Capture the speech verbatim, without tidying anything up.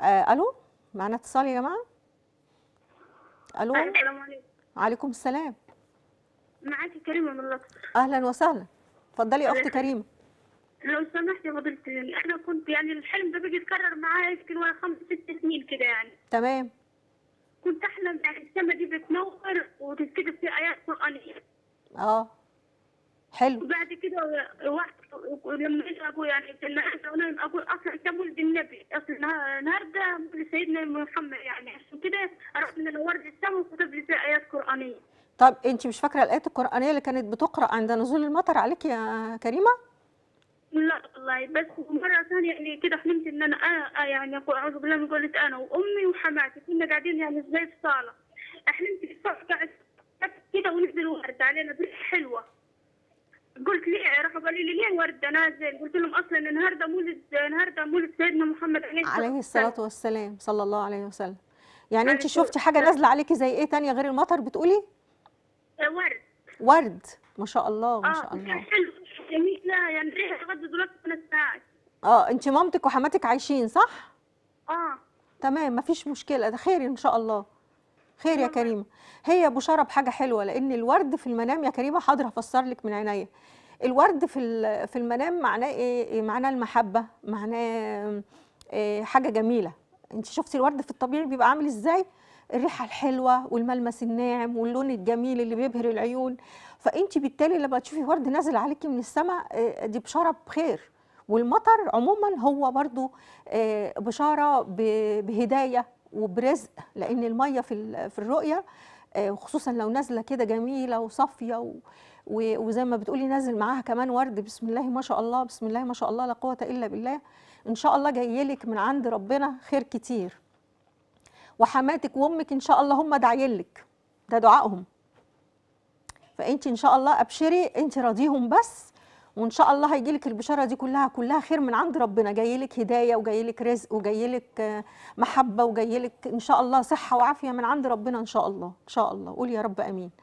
آه، الو، معنا اتصال يا جماعه. الو، السلام عليكم. وعليكم السلام. معاكي كريمه من الاقصر. اهلا وسهلا، اتفضلي يا اخت كريمه. لو سمحتي يا فضيله انا كنت يعني الحلم ده بيجي يتكرر معايا يمكن وانا خمس ست سنين كده يعني. تمام. كنت احلم يعني السما دي بتنور وتتكتب فيها ايات قرانيه. اه حلو. وبعد كده واحد لما اجى ابويا يعني انا اقول اصلا كان ولد النبي اصلا النهارده سيدنا محمد يعني عشان كده رحنا نورت السما وكتب لي فيها ايات قرانيه. طب انت مش فاكره الايات القرانيه اللي كانت بتقرا عند نزول المطر عليك يا كريمه؟ لا والله، بس مره ثانيه يعني كده حلمت ان انا انا يعني اعوذ بالله من قلت انا وامي وحماتي كنا قاعدين يعني زي في الصاله. حلمت في الصاله قاعد كده ونزل ورد علينا بريحه حلوه. قلت ليه؟ راحوا قالوا لي ليه ورده نازل؟ قلت لهم اصلا النهارده مولد النهارده مولد سيدنا محمد عليه الصلاه عليه الصلاه والسلام صلى الله عليه وسلم. يعني انت شفتي حاجه نازله عليكي زي ايه ثانيه غير المطر بتقولي؟ ورد. ورد، ما شاء الله ما شاء الله. اه حلو جميله يعني ريحه لغايه دلوقتي ثلاث ساعات. اه انت مامتك وحماتك عايشين صح؟ اه تمام، ما فيش مشكله، ده خير ان شاء الله. خير يا كريمه، هي بشاره بحاجه حلوه لان الورد في المنام يا كريمه حاضر هفسر لك من عينيا. الورد في في المنام معناه ايه؟ معناه المحبه، معناه إيه؟ حاجه جميله. انت شفتي الورد في الطبيعي بيبقى عامل ازاي؟ الريحه الحلوه والملمس الناعم واللون الجميل اللي بيبهر العيون، فانت بالتالي لما تشوفي ورد نازل عليكي من السماء دي بشاره بخير. والمطر عموما هو برضو بشاره بهدايه وبرزق، لان الميه في في الرؤيه وخصوصا لو نازله كده جميله وصافيه وزي ما بتقولي نازل معاها كمان ورد، بسم الله ما شاء الله، بسم الله ما شاء الله، لا قوه الا بالله، ان شاء الله جايلك من عند ربنا خير كتير. وحماتك وامك ان شاء الله هم داعيين لك، ده دعائهم، فانت ان شاء الله ابشري، انت راضيهم بس، وان شاء الله هيجيلك البشاره دي كلها كلها خير من عند ربنا، جايلك هدايه وجايلك رزق وجايلك محبه وجايلك ان شاء الله صحه وعافيه من عند ربنا ان شاء الله. ان شاء الله، قول يا رب امين.